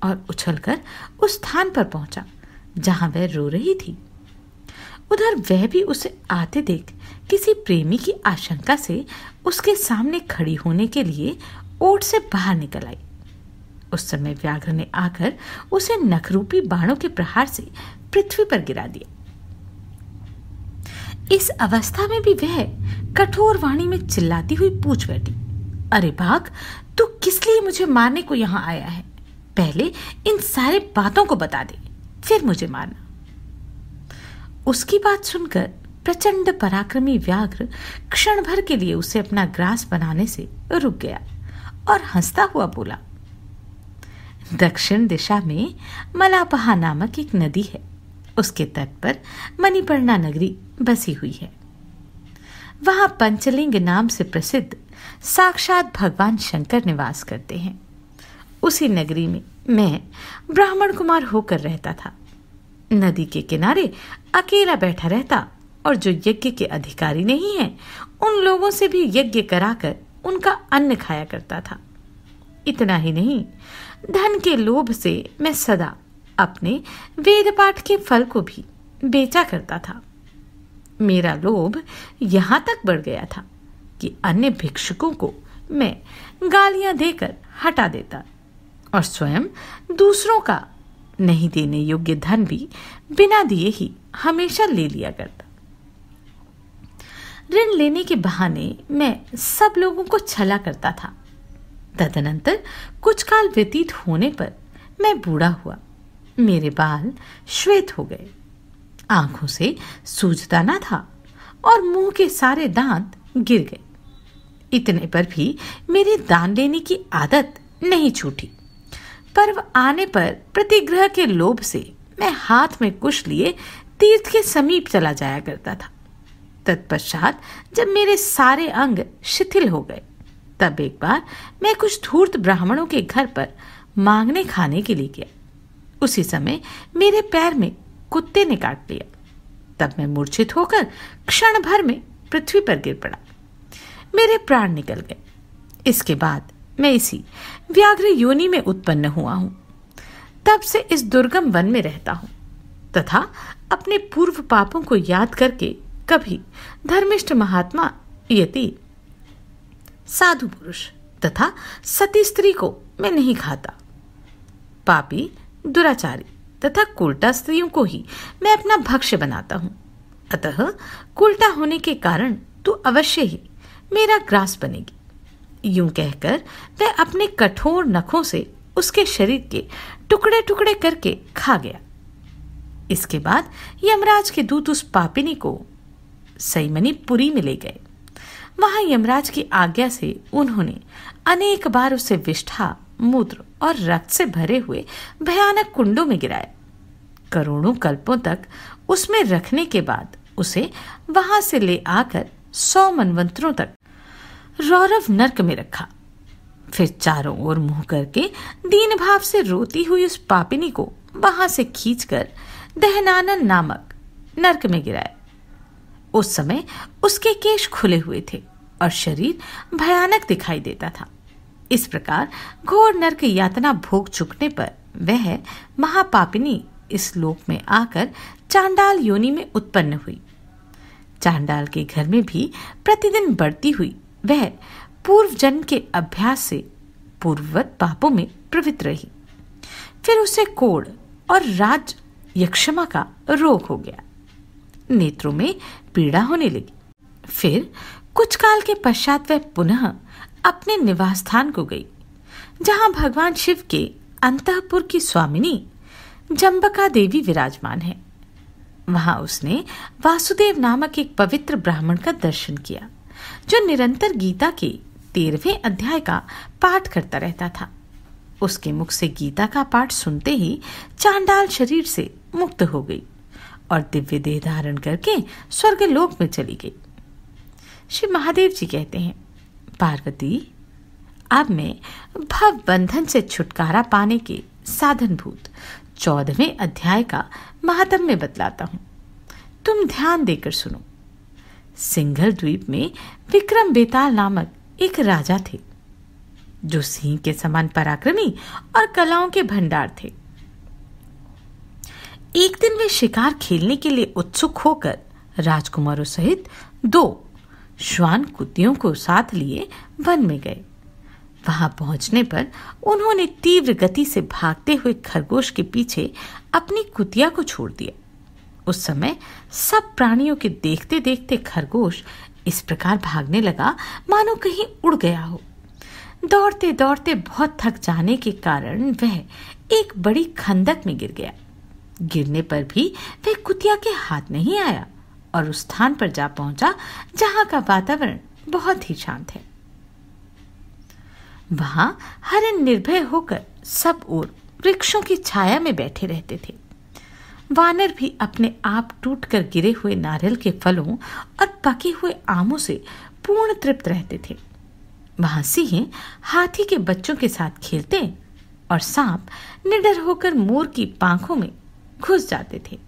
और उछलकर उस स्थान पर पहुंचा जहां वह रो रही थी। उधर वह भी उसे आते देख किसी प्रेमी की आशंका से उसके सामने खड़ी होने के लिए ओट से बाहर निकल आई। उस समय व्याघ्र ने आकर उसे नखरूपी बाणों के प्रहार से पृथ्वी पर गिरा दिया। इस अवस्था में भी वह कठोर वाणी में चिल्लाती हुई पूछ बैठी, अरे बाघ, तू किस लिए मुझे मारने को यहाँ आया है? पहले इन सारे बातों को बता दे, फिर मुझे मारना। उसकी बात सुनकर प्रचंड पराक्रमी व्याघ्र क्षण भर के लिए उसे अपना ग्रास बनाने से रुक गया और हंसता हुआ बोला, दक्षिण दिशा में मलापहा नामक एक नदी है। उसके तट पर मणिपर्णना नगरी बसी हुई है। वहां पंचलिंग नाम से प्रसिद्ध साक्षात भगवान शंकर निवास करते हैं। उसी नगरी में मैं ब्राह्मण कुमार होकर रहता था। नदी के किनारे अकेला बैठा रहता और जो यज्ञ के अधिकारी नहीं हैं, उन लोगों से भी यज्ञ कराकर उनका अन्न खाया करता था। इतना ही नहीं, धन के लोभ से मैं सदा अपने वेद पाठ के फल को भी बेचा करता था। मेरा लोभ यहाँ तक बढ़ गया था कि अन्य भिक्षुकों को मैं गालियां देकर हटा देता और स्वयं दूसरों का नहीं देने योग्य धन भी बिना दिए ही हमेशा ले लिया करता। ऋण लेने के बहाने मैं सब लोगों को छला करता था। तदनंतर कुछ काल व्यतीत होने पर मैं बूढ़ा हुआ। मेरे बाल श्वेत हो गए, आंखों से सूझदाना था और मुंह के सारे दांत गिर गए। इतने पर भी मेरी दान लेने की आदत नहीं छूटी। पर्व आने पर प्रतिग्रह के लोभ से मैं हाथ में कुश लिए तीर्थ के समीप चला जाया करता था। तत्पश्चात जब मेरे सारे अंग शिथिल हो गए, तब एक बार मैं कुछ धूर्त ब्राह्मणों के घर पर मांगने खाने के लिए गया। उसी समय मेरे पैर में कुत्ते ने काट लिया। तब मैं मूर्छित होकर क्षण भर में पृथ्वी पर गिर पड़ा। मेरे प्राण निकल गए। इसके बाद मैं इसी व्याघ्र योनि में उत्पन्न हुआ हूँ। तब से इस दुर्गम वन में रहता हूँ तथा अपने पूर्व पापों को याद करके कभी धर्मिष्ठ महात्मा यति साधु पुरुष तथा सती स्त्री को मैं नहीं खाता। पापी दुराचारी तथा कुलटा स्त्रियों को ही मैं अपना भक्ष्य बनाता हूँ। अतः कुलटा होने के कारण तू अवश्य ही मेरा ग्रास बनेगी। यूं कहकर वह अपने कठोर नखों से उसके शरीर के टुकड़े टुकड़े करके खा गया। इसके बाद यमराज के दूत उस पापिनी को सईमनी पुरी में ले गए। वहां यमराज की आज्ञा से उन्होंने अनेक बार उसे विष्ठा, मूत्र और रक्त से भरे हुए भयानक कुंडों में गिराया। करोड़ों कल्पों तक उसमें रखने के बाद उसे वहां से ले आकर सौ मनवंतरों तक रौरव नर्क में रखा। फिर चारों ओर मुंह करके दीन भाव से रोती हुई उस पापिनी को वहां से खींचकर दहनानन नामक नर्क में गिराया। उस समय उसके केश खुले हुए थे और शरीर भयानक दिखाई देता था। इस प्रकार घोर नर्क यातना भोग चुकने पर वह महापापिनी इस लोक में आकर चांडाल योनि में उत्पन्न हुई। चांडाल के घर में भी प्रतिदिन बढ़ती हुई वह पूर्व जन्म के अभ्यास से पूर्ववत पापों में प्रवृत्त रही। फिर उसे कोढ़ और राज यक्षमा का रोग हो गया। नेत्रों में पीड़ा होने लगी। फिर कुछ काल के पश्चात वह पुनः अपने निवास स्थान को गई, जहां भगवान शिव के अंतःपुर की स्वामिनी जंबका देवी विराजमान है। वहां उसने वासुदेव नामक एक पवित्र ब्राह्मण का दर्शन किया, जो निरंतर गीता के तेरहवें अध्याय का पाठ करता रहता था। उसके मुख से गीता का पाठ सुनते ही चांडाल शरीर से मुक्त हो गई और दिव्य देह धारण करके स्वर्गलोक में चली गई। श्री महादेव जी कहते हैं, पार्वती, अब मैं भव बंधन से छुटकारा पाने के साधनभूत चौदहवें अध्याय का महात्म्य बतलाता हूँ। तुम ध्यान देकर सुनो। सिंघल द्वीप में विक्रम बेताल नामक एक राजा थे, जो सिंह के समान पराक्रमी और कलाओं के भंडार थे। एक दिन वे शिकार खेलने के लिए उत्सुक होकर राजकुमारों सहित दो श्वान कुतियों को साथ लिए वन में गए। वहां पहुंचने पर उन्होंने तीव्र गति से भागते हुए खरगोश के पीछे अपनी कुतिया को छोड़ दिया। उस समय सब प्राणियों के देखते देखते खरगोश इस प्रकार भागने लगा मानो कहीं उड़ गया हो। दौड़ते दौड़ते बहुत थक जाने के कारण वह एक बड़ी खंदक में गिर गया। गिरने पर भी वह कुतिया के हाथ नहीं आया और उस स्थान पर जा पहुंचा जहां का वातावरण बहुत ही शांत है। वहां हरिण निर्भय होकर सब ओर वृक्षों की छाया में बैठे रहते थे। वानर भी अपने आप टूटकर गिरे हुए नारियल के फलों और पके हुए आमों से पूर्ण तृप्त रहते थे। वहां सिंह हाथी के बच्चों के साथ खेलते और सांप निडर होकर मोर की पांखों में घुस जाते थे।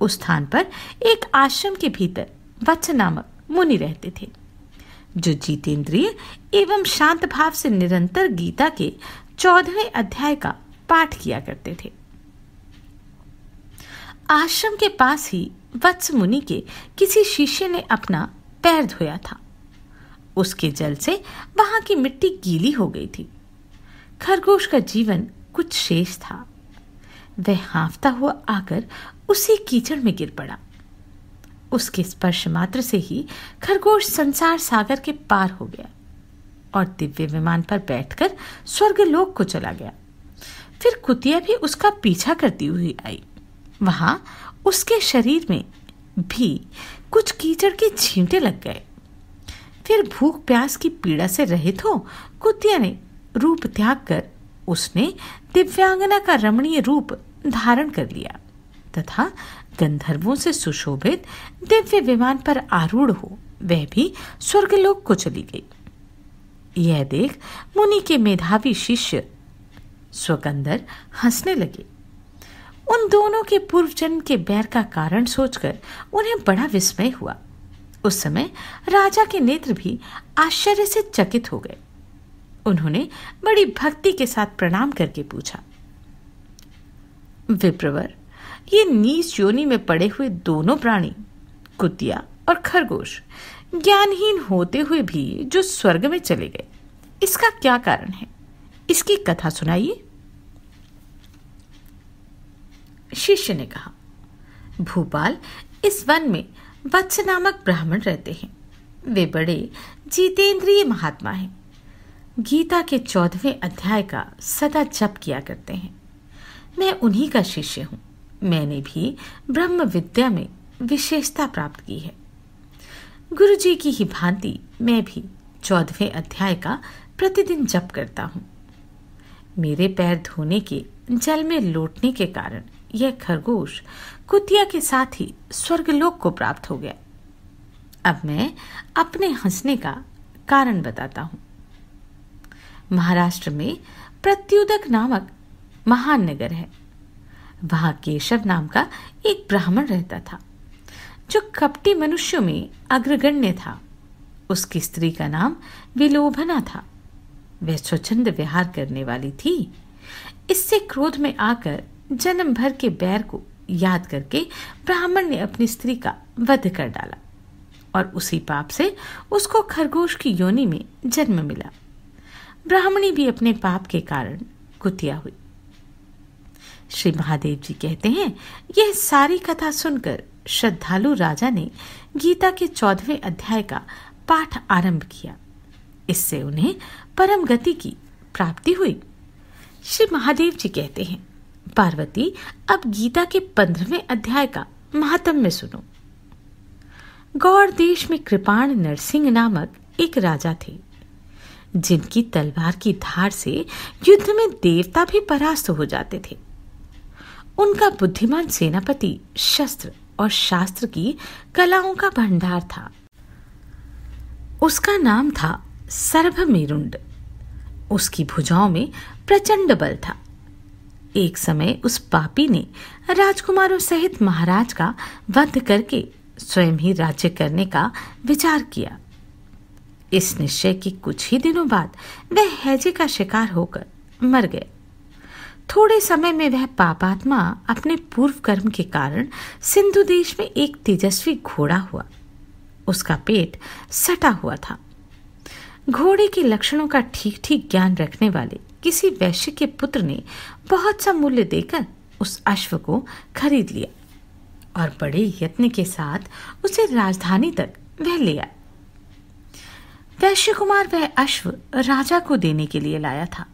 उस स्थान पर एक आश्रम के भीतर वत्स नामक मुनि रहते थे, जो जितेंद्रिय एवं शांत भाव से निरंतर गीता के चौदहवें अध्याय का पाठ किया करते थे। आश्रम के पास ही वत्स मुनि के किसी शिष्य ने अपना पैर धोया था। उसके जल से वहां की मिट्टी गीली हो गई थी। खरगोश का जीवन कुछ शेष था। वह हांफता हुआ आकर उसी कीचड़ में गिर पड़ा। उसके स्पर्श मात्र से ही खरगोश संसार सागर के पार हो गया और दिव्य विमान पर बैठकर स्वर्गलोक को चला गया। फिर कुतिया भी उसका पीछा करती हुई आई। वहां उसके शरीर में भी कुछ कीचड़ के छींटे लग गए। फिर भूख प्यास की पीड़ा से रहित हो कुतिया ने रूप त्याग कर उसने दिव्यांगना का रमणीय रूप धारण कर लिया तथा गंधर्वों से सुशोभित दिव्य विमान पर आरूढ़ हो वह भी स्वर्गलोक को चली गई। यह देख मुनि के मेधावी शिष्य स्वकंदर हंसने लगे। उन दोनों के पूर्व जन्म के बैर का कारण सोचकर उन्हें बड़ा विस्मय हुआ। उस समय राजा के नेत्र भी आश्चर्य से चकित हो गए। उन्होंने बड़ी भक्ति के साथ प्रणाम करके पूछा, विप्रवर, ये नीच योनि में पड़े हुए दोनों प्राणी, कुतिया और खरगोश, ज्ञानहीन होते हुए भी जो स्वर्ग में चले गए, इसका क्या कारण है? इसकी कथा सुनाइए। शिष्य ने कहा, भोपाल इस वन में वत्स नामक ब्राह्मण रहते हैं। वे बड़े जितेंद्रिय महात्मा हैं। गीता के चौदहवें अध्याय का सदा जप किया करते हैं। मैं उन्हीं का शिष्य हूँ। मैंने भी ब्रह्म विद्या में विशेषता प्राप्त की है। गुरुजी की ही भांति मैं भी चौदहवें अध्याय का प्रतिदिन जप करता हूँ। मेरे पैर धोने के जल में लौटने के कारण यह खरगोश कुतिया के साथ ही स्वर्गलोक को प्राप्त हो गया। अब मैं अपने हंसने का कारण बताता हूँ। महाराष्ट्र में प्रत्युदक नामक महान नगर है। वहाँ केशव नाम का एक ब्राह्मण रहता था, जो कपटी मनुष्यों में अग्रगण्य था। उसकी स्त्री का नाम विलोभना था। वह स्वच्छंद विहार करने वाली थी। इससे क्रोध में आकर जन्म भर के बैर को याद करके ब्राह्मण ने अपनी स्त्री का वध कर डाला और उसी पाप से उसको खरगोश की योनि में जन्म मिला। ब्राह्मणी भी अपने पाप के कारण कुतिया हुई। श्री महादेव जी कहते हैं, यह सारी कथा सुनकर श्रद्धालु राजा ने गीता के चौदहवें अध्याय का पाठ आरंभ किया। इससे उन्हें परम गति की प्राप्ति हुई। श्री महादेव जी कहते हैं, पार्वती, अब गीता के पंद्रहवें अध्याय का महात्म्य सुनो। गौर देश में कृपाण नरसिंह नामक एक राजा थे, जिनकी तलवार की धार से युद्ध में देवता भी परास्त हो जाते थे। उनका बुद्धिमान सेनापति शस्त्र और शास्त्र की कलाओं का भंडार था। उसका नाम था सर्वमेरुंड। उसकी भुजाओं में प्रचंड बल था। एक समय उस पापी ने राजकुमारों सहित महाराज का वध करके स्वयं ही राज्य करने का विचार किया। इस निश्चय के कुछ ही दिनों बाद वह हैजे का शिकार होकर मर गए। थोड़े समय में वह पापात्मा अपने पूर्व कर्म के कारण सिंधु देश में एक तेजस्वी घोड़ा हुआ। उसका पेट सटा हुआ था। घोड़े के लक्षणों का ठीक ठीक ज्ञान रखने वाले किसी वैश्य के पुत्र ने बहुत सा मूल्य देकर उस अश्व को खरीद लिया और बड़े यत्न के साथ उसे राजधानी तक वह ले आया। वैश्य कुमार वह अश्व राजा को देने के लिए लाया था।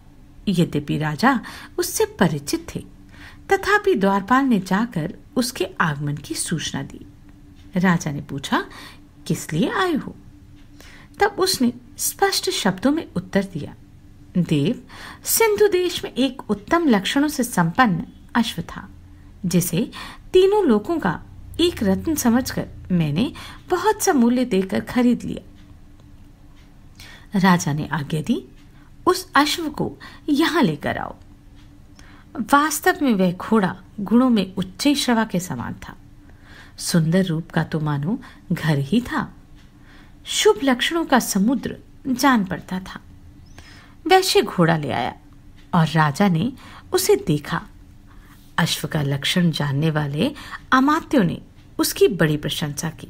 यद्यपि राजा उससे परिचित थे, तथापि द्वारपाल ने जाकर उसके आगमन की सूचना दी। राजा ने पूछा, किस लिए आए हो? तब उसने स्पष्ट शब्दों में उत्तर दिया, देव, सिंधु देश में एक उत्तम लक्षणों से संपन्न अश्व था, जिसे तीनों लोकों का एक रत्न समझकर मैंने बहुत सा मूल्य देकर खरीद लिया। राजा ने आज्ञा दी, उस अश्व को यहाँ लेकर आओ। वास्तव में वह घोड़ा गुणों में उच्च श्रवा के समान था। सुंदर रूप का तो मानो घर ही था। शुभ लक्षणों का समुद्र जान पड़ता था। वैश्य घोड़ा ले आया और राजा ने उसे देखा। अश्व का लक्षण जानने वाले अमात्यों ने उसकी बड़ी प्रशंसा की।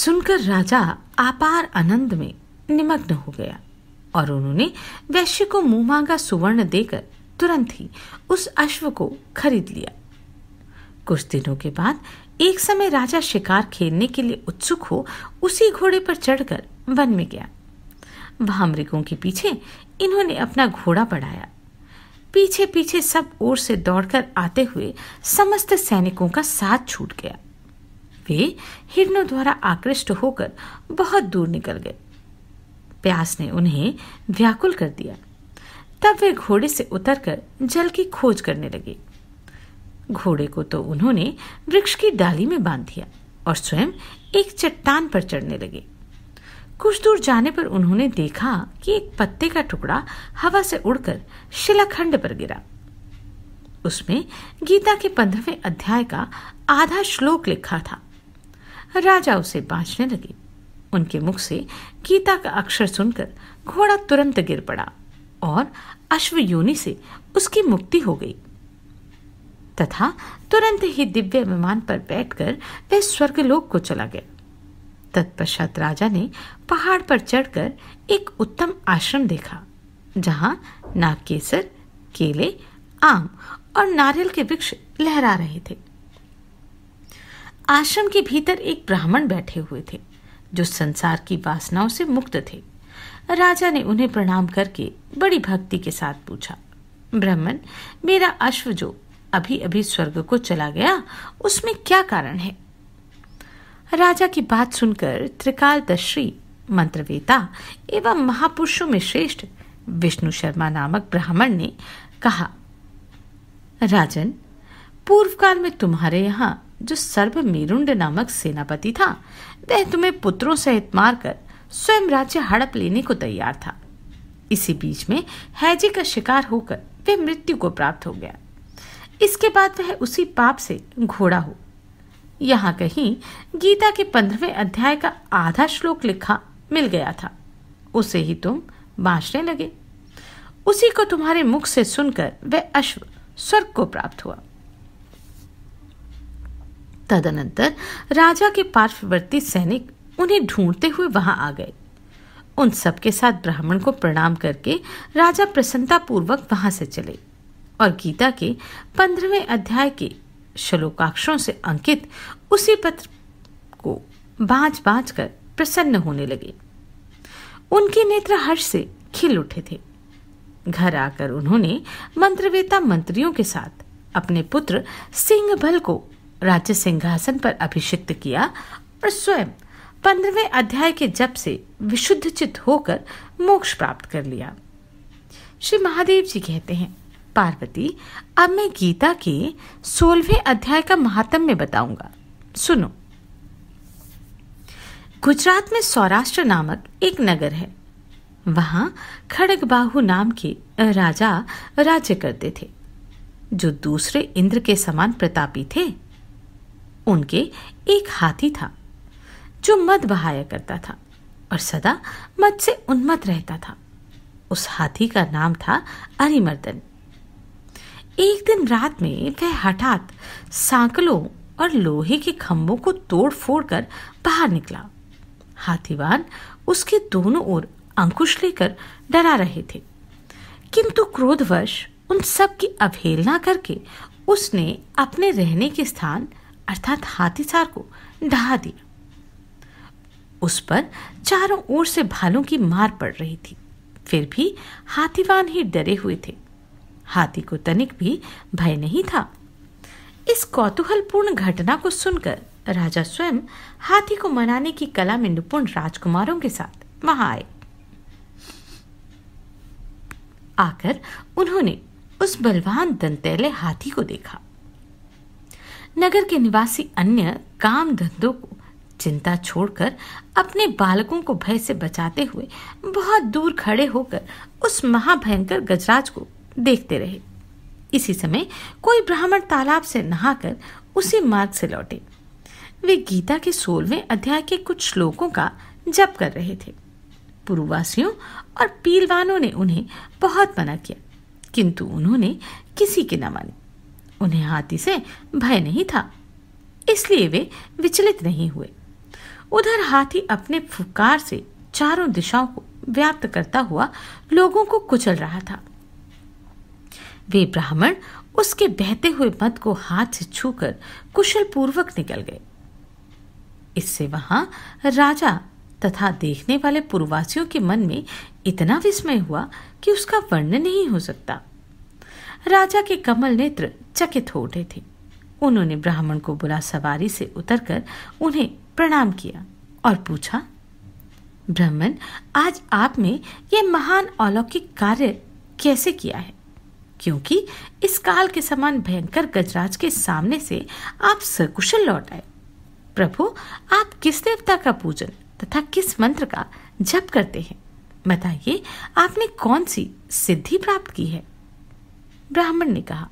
सुनकर राजा अपार आनंद में निमग्न हो गया और उन्होंने वैश्य को मुंहमांगा सुवर्ण देकर तुरंत ही उस अश्व को खरीद लिया। कुछ दिनों के बाद एक समय राजा शिकार खेलने के लिए उत्सुक हो उसी घोड़े पर चढ़कर वन में गया। वहां मृगों के पीछे इन्होंने अपना घोड़ा बढ़ाया। पीछे पीछे सब ओर से दौड़कर आते हुए समस्त सैनिकों का साथ छूट गया। वे हिरणों द्वारा आकृष्ट होकर बहुत दूर निकल गए। प्यास ने उन्हें व्याकुल कर दिया। तब वे घोड़े से उतरकर जल की खोज करने लगे। घोड़े को तो उन्होंने वृक्ष की डाली में बांध दिया और स्वयं एक चट्टान पर चढ़ने लगे। कुछ दूर जाने पर उन्होंने देखा कि एक पत्ते का टुकड़ा हवा से उड़कर शिलाखंड पर गिरा। उसमें गीता के पंद्रहवें अध्याय का आधा श्लोक लिखा था। राजा उसे बाँचने लगे। उनके मुख से गीता का अक्षर सुनकर घोड़ा तुरंत गिर पड़ा और अश्व योनि से उसकी मुक्ति हो गई तथा तुरंत ही दिव्य विमान पर बैठकर वह स्वर्गलोक को चला गया। तत्पश्चात राजा ने पहाड़ पर चढ़कर एक उत्तम आश्रम देखा जहां नागकेसर, केले, आम और नारियल के वृक्ष लहरा रहे थे। आश्रम के भीतर एक ब्राह्मण बैठे हुए थे जो संसार की वासनाओं से मुक्त थे। राजा ने उन्हें प्रणाम करके बड़ी भक्ति के साथ पूछा, ब्राह्मण, मेरा अश्व जो अभी अभी स्वर्ग को चला गया उसमें क्या कारण है? राजा की बात सुनकर त्रिकालदर्शी मंत्रवेता एवं महापुरुषों में श्रेष्ठ विष्णु शर्मा नामक ब्राह्मण ने कहा, राजन, पूर्व काल में तुम्हारे यहाँ जो सर्वमेरुंड नामक सेनापति था वह तुम्हें पुत्रों सहित मारकर स्वयं राज्य हड़प लेने को तैयार था। इसी बीच में हैजे का शिकार होकर वह मृत्यु को प्राप्त हो गया। इसके बाद वह उसी पाप से घोड़ा हो। यहाँ कहीं गीता के पंद्रहवें अध्याय का आधा श्लोक लिखा मिल गया था, उसे ही तुम बाँचने लगे। उसी को तुम्हारे मुख से सुनकर वह अश्व स्वर्ग को प्राप्त हुआ। तदनंतर राजा के पार्श्ववर्ती सैनिक उन्हें ढूंढते हुए वहां आ गए। उन सबके साथ ब्राह्मण को प्रणाम करके राजा प्रसन्नतापूर्वक वहां से चले और गीता के पंद्रहवें अध्याय के श्लोकाक्षरों से अंकित उसी पत्र को बाँच बाँच कर प्रसन्न होने लगे। उनके नेत्र हर्ष से खिल उठे थे। घर आकर उन्होंने मंत्रवेता मंत्रियों के साथ अपने पुत्र सिंहबल को राज्य सिंहासन पर अभिषिक्त किया और स्वयं पंद्रहवें अध्याय के जप से विशुद्ध चित होकर मोक्ष प्राप्त कर लिया। श्री महादेव जी कहते हैं, पार्वती, अब मैं गीता के सोलहवें अध्याय का महात्म्य बताऊंगा, सुनो। गुजरात में सौराष्ट्र नामक एक नगर है। वहां खड्गबाहु नाम के राजा राज्य करते थे जो दूसरे इंद्र के समान प्रतापी थे। उनके एक हाथी था जो मद बहाया करता था और सदा मद से उन्मत्त रहता था। उस हाथी का नाम था अरिमर्दन। एक दिन रात में वह हठात सांकलों और लोहे के खम्भों को तोड़ फोड़ कर बाहर निकला। हाथीवान उसके दोनों ओर अंकुश लेकर डरा रहे थे, किंतु क्रोधवश उन सब की अवहेलना करके उसने अपने रहने के स्थान अर्थात हाथीसार को ढहा दिया। उस पर चारों ओर से भालों की मार पड़ रही थी, फिर भी हाथीवान ही डरे हुए थे। हाथी को तनिक भी भय नहीं था। इस कौतूहलपूर्ण घटना को सुनकर राजा स्वयं हाथी को मनाने की कला में निपुण राजकुमारों के साथ वहां आए। आकर उन्होंने उस बलवान दंतैले हाथी को देखा। नगर के निवासी अन्य काम धंधों को चिंता छोड़कर अपने बालकों को भय से बचाते हुए बहुत दूर खड़े होकर उस महाभयंकर गजराज को देखते रहे। इसी समय कोई ब्राह्मण तालाब से नहाकर उसी मार्ग से लौटे। वे गीता के सोलहवें अध्याय के कुछ श्लोकों का जप कर रहे थे। पुरुवासियों और पीलवानों ने उन्हें बहुत मना किया, किंतु उन्होंने किसी की न मानी। उन्हें हाथी से भय नहीं था, इसलिए वे विचलित नहीं हुए। उधर हाथी अपने फुकार से चारों दिशाओं को व्याप्त करता हुआ लोगों को कुचल रहा था। वे ब्राह्मण उसके बहते हुए मद को हाथ से छूकर कुशल पूर्वक निकल गए। इससे वहां राजा तथा देखने वाले पूर्ववासियों के मन में इतना विस्मय हुआ कि उसका वर्णन नहीं हो सकता। राजा के कमल नेत्र चकित हो उठे थे। उन्होंने ब्राह्मण को बुला सवारी से उतरकर उन्हें प्रणाम किया और पूछा, ब्राह्मण, आज आप में यह महान अलौकिक कार्य कैसे किया है? क्योंकि इस काल के समान भयंकर गजराज के सामने से आप सकुशल लौट आए। प्रभु, आप किस देवता का पूजन तथा किस मंत्र का जप करते हैं? बताइए, आपने कौन सी सिद्धि प्राप्त की है? ब्राह्मण ने कहा,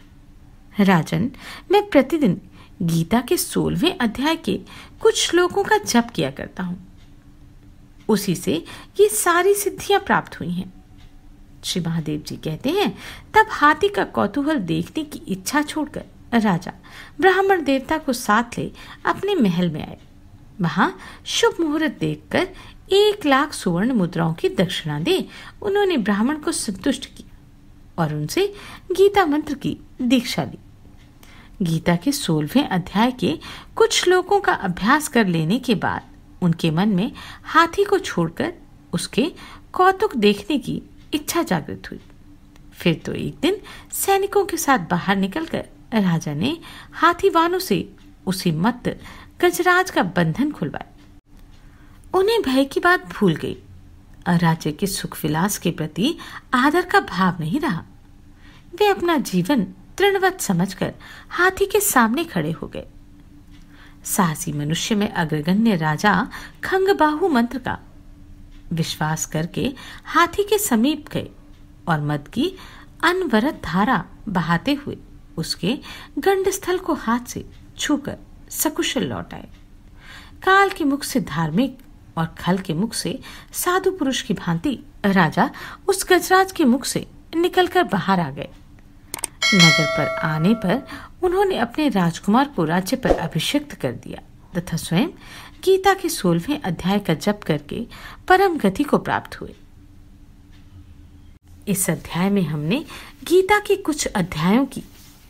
राजन, मैं प्रतिदिन गीता के सोलहवें अध्याय के कुछ श्लोकों का जप किया करता हूँ। उसी से ये सारी सिद्धियाँ प्राप्त हुई हैं। श्री महादेव जी कहते हैं, तब हाथी का कौतूहल देखने की इच्छा छोड़कर राजा ब्राह्मण देवता को साथ ले अपने महल में आए। वहां शुभ मुहूर्त देखकर एक लाख सुवर्ण मुद्राओं की दक्षिणा दे उन्होंने ब्राह्मण को संतुष्ट किया और उनसे गीता मंत्र की दीक्षा ली। गीता के सोलहवें अध्याय के कुछ श्लोकों का अभ्यास कर लेने के बाद उनके मन में हाथी को छोड़कर उसके कौतुक देखने की इच्छा जागृत हुई। फिर तो एक दिन सैनिकों के साथ बाहर निकलकर राजा ने हाथीवानों से उसी मत गजराज का बंधन खुलवाया। उन्हें भय की बात भूल गई और राज्य के सुख विलास के प्रति आदर का भाव नहीं रहा। वे अपना जीवन तृणवत समझकर हाथी के सामने खड़े हो गए। साहसी मनुष्य में अग्रगण्य राजा खड्गबाहु मंत्र का विश्वास करके हाथी के समीप गए और मद की अनवरत धारा बहाते हुए उसके गंडस्थल को हाथ से छूकर सकुशल लौट आए। काल के मुख से धार्मिक और खल के मुख से साधु पुरुष की भांति राजा उस गजराज के मुख से निकलकर बाहर आ गए। नगर पर आने पर उन्होंने अपने राजकुमार को राज्य पर अभिषिक्त कर दिया तथा स्वयं गीता के सोलहवें अध्याय का जप करके परम गति को प्राप्त हुए। इस अध्याय में हमने गीता के कुछ अध्यायों की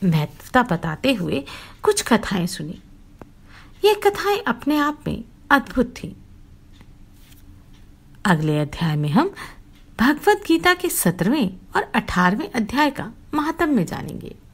महत्वता बताते हुए कुछ कथाएं सुनी। ये कथाएं अपने आप में अद्भुत थीं। अगले अध्याय में हम भगवद गीता के सत्रहवें और अठारहवें अध्याय का महात्म्य जानेंगे।